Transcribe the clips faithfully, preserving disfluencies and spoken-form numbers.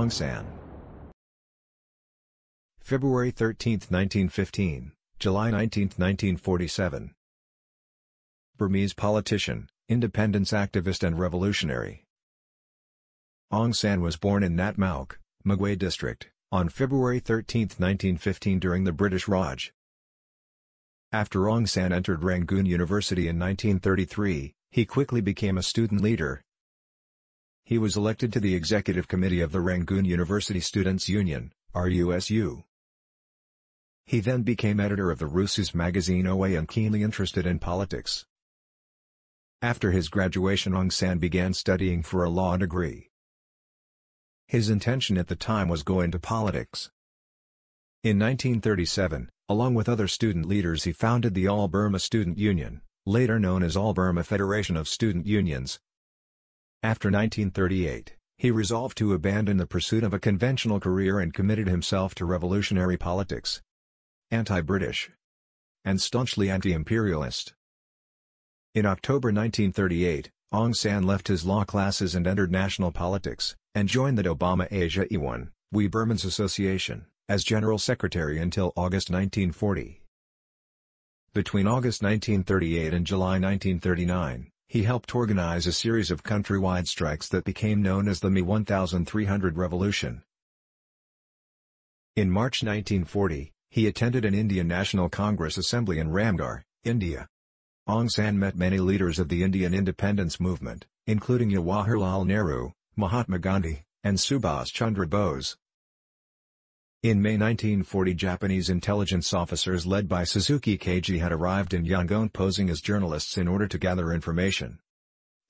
Aung San. February thirteenth nineteen fifteen, July nineteenth nineteen forty-seven. Burmese politician, independence activist and revolutionary. Aung San was born in Natmauk, Magway district, on February thirteenth nineteen fifteen during the British Raj. After Aung San entered Rangoon University in nineteen thirty-three, he quickly became a student leader. He was elected to the Executive Committee of the Rangoon University Students' Union, R U S U. He then became editor of the R U S U's magazine O A and keenly interested in politics. After his graduation, Aung San began studying for a law degree. His intention at the time was to go into politics. In nineteen thirty-seven, along with other student leaders, he founded the All-Burma Student Union, later known as All-Burma Federation of Student Unions. After nineteen thirty-eight, he resolved to abandon the pursuit of a conventional career and committed himself to revolutionary politics. Anti-British and staunchly anti-imperialist. In October nineteen thirty-eight, Aung San left his law classes and entered national politics, and joined the Dobama Asiayone, We Burmans Association, as General Secretary until August nineteen forty. Between August nineteen thirty-eight and July nineteen thirty-nine, he helped organize a series of countrywide strikes that became known as the thirteen hundred Revolution. In March nineteen forty, he attended an Indian National Congress assembly in Ramgarh, India. Aung San met many leaders of the Indian independence movement, including Jawaharlal Nehru, Mahatma Gandhi, and Subhas Chandra Bose. In May nineteen forty, Japanese intelligence officers led by Suzuki Keiji had arrived in Yangon posing as journalists in order to gather information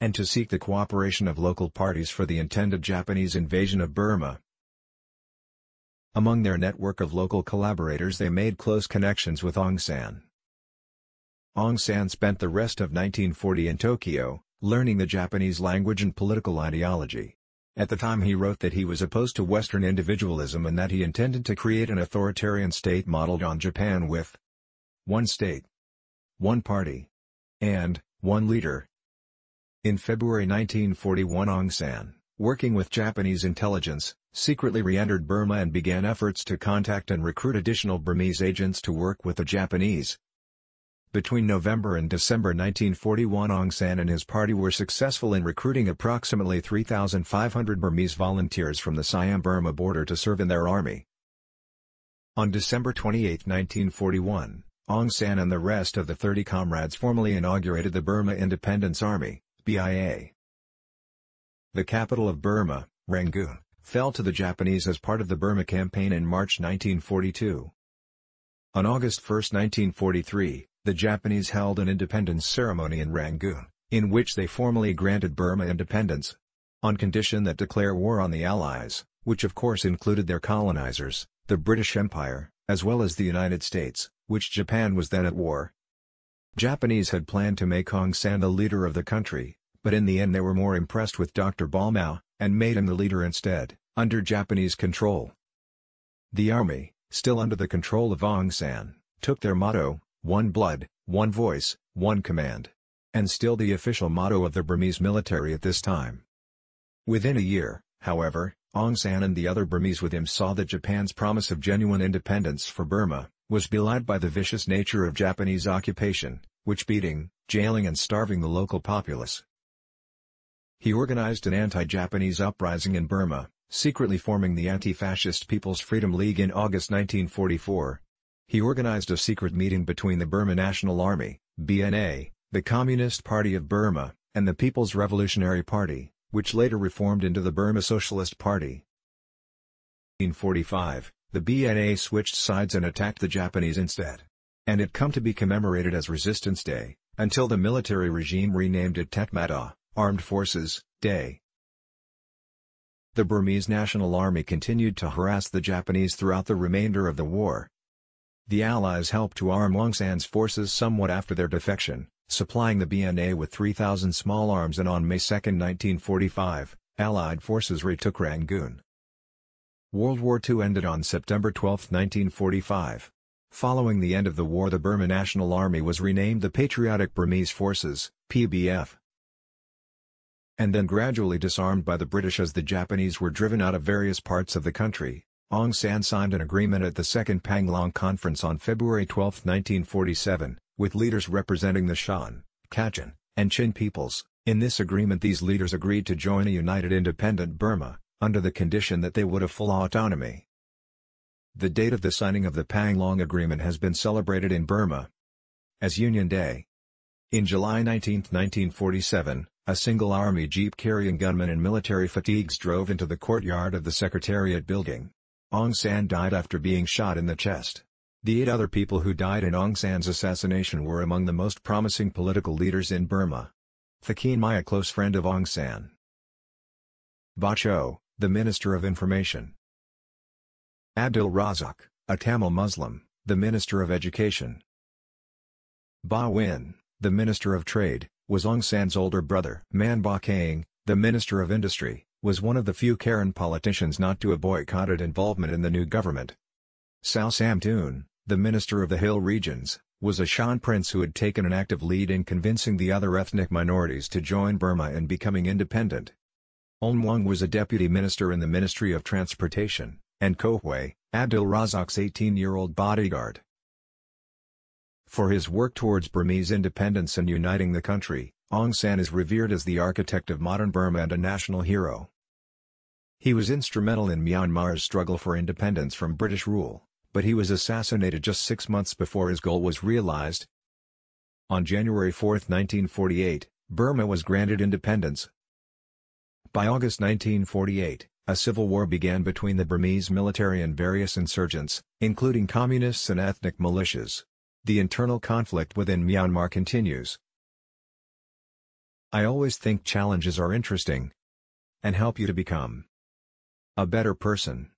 and to seek the cooperation of local parties for the intended Japanese invasion of Burma. Among their network of local collaborators, they made close connections with Aung San. Aung San spent the rest of nineteen forty in Tokyo, learning the Japanese language and political ideology. At the time, he wrote that he was opposed to Western individualism and that he intended to create an authoritarian state modeled on Japan with one state, one party, and one leader. In February nineteen forty-one, Aung San, working with Japanese intelligence, secretly re-entered Burma and began efforts to contact and recruit additional Burmese agents to work with the Japanese. Between November and December nineteen forty-one, Aung San and his party were successful in recruiting approximately three thousand five hundred Burmese volunteers from the Siam-Burma border to serve in their army. On December twenty-eighth nineteen forty-one, Aung San and the rest of the thirty comrades formally inaugurated the Burma Independence Army, B I A. The capital of Burma, Rangoon, fell to the Japanese as part of the Burma campaign in March nineteen forty-two. On August first nineteen forty-three, the Japanese held an independence ceremony in Rangoon, in which they formally granted Burma independence, on condition that declare war on the Allies, which of course included their colonizers, the British Empire, as well as the United States, which Japan was then at war. Japanese had planned to make Aung San the leader of the country, but in the end they were more impressed with Doctor Ba Maw, and made him the leader instead, under Japanese control. The army, still under the control of Aung San, took their motto, "One blood, one voice, one command," and still the official motto of the Burmese military at this time. Within a year, however, Aung San and the other Burmese with him saw that Japan's promise of genuine independence for Burma was belied by the vicious nature of Japanese occupation, which beating, jailing and starving the local populace. He organized an anti-Japanese uprising in Burma, secretly forming the Anti-Fascist People's Freedom League in August nineteen forty-four. He organized a secret meeting between the Burma National Army, B N A, the Communist Party of Burma, and the People's Revolutionary Party, which later reformed into the Burma Socialist Party. In nineteen forty-five, the B N A switched sides and attacked the Japanese instead. And it come to be commemorated as Resistance Day, until the military regime renamed it Tetmada, Armed Forces Day. The Burmese National Army continued to harass the Japanese throughout the remainder of the war. The Allies helped to arm Aung San's forces somewhat after their defection, supplying the B N A with three thousand small arms, and on May second nineteen forty-five, Allied forces retook Rangoon. World War Two ended on September twelfth nineteen forty-five. Following the end of the war, the Burma National Army was renamed the Patriotic Burmese Forces, P B F. and then gradually disarmed by the British as the Japanese were driven out of various parts of the country, Aung San signed an agreement at the Second Panglong Conference on February twelfth nineteen forty-seven, with leaders representing the Shan, Kachin, and Chin peoples. In this agreement these leaders agreed to join a united independent Burma, under the condition that they would have full autonomy. The date of the signing of the Panglong Agreement has been celebrated in Burma as Union Day. In July nineteenth nineteen forty-seven, a single army jeep carrying gunmen in military fatigues drove into the courtyard of the Secretariat building. Aung San died after being shot in the chest. The eight other people who died in Aung San's assassination were among the most promising political leaders in Burma. Thakin Maya, close friend of Aung San. Ba Cho, the Minister of Information. Abdul Razak, a Tamil Muslim, the Minister of Education. Ba Win, the Minister of Trade, was Aung San's older brother. Man Ba Kang, the Minister of Industry, was one of the few Karen politicians not to have boycotted involvement in the new government. Sao Samtun, the Minister of the Hill Regions, was a Shan prince who had taken an active lead in convincing the other ethnic minorities to join Burma in becoming independent. Aung Wong was a deputy minister in the Ministry of Transportation, and Kohwe, Abdul Razak's eighteen-year-old bodyguard. For his work towards Burmese independence and uniting the country, Aung San is revered as the architect of modern Burma and a national hero. He was instrumental in Myanmar's struggle for independence from British rule, but he was assassinated just six months before his goal was realized. On January fourth nineteen forty-eight, Burma was granted independence. By August nineteen forty-eight, a civil war began between the Burmese military and various insurgents, including communists and ethnic militias. The internal conflict within Myanmar continues. I always think challenges are interesting and help you to become a better person.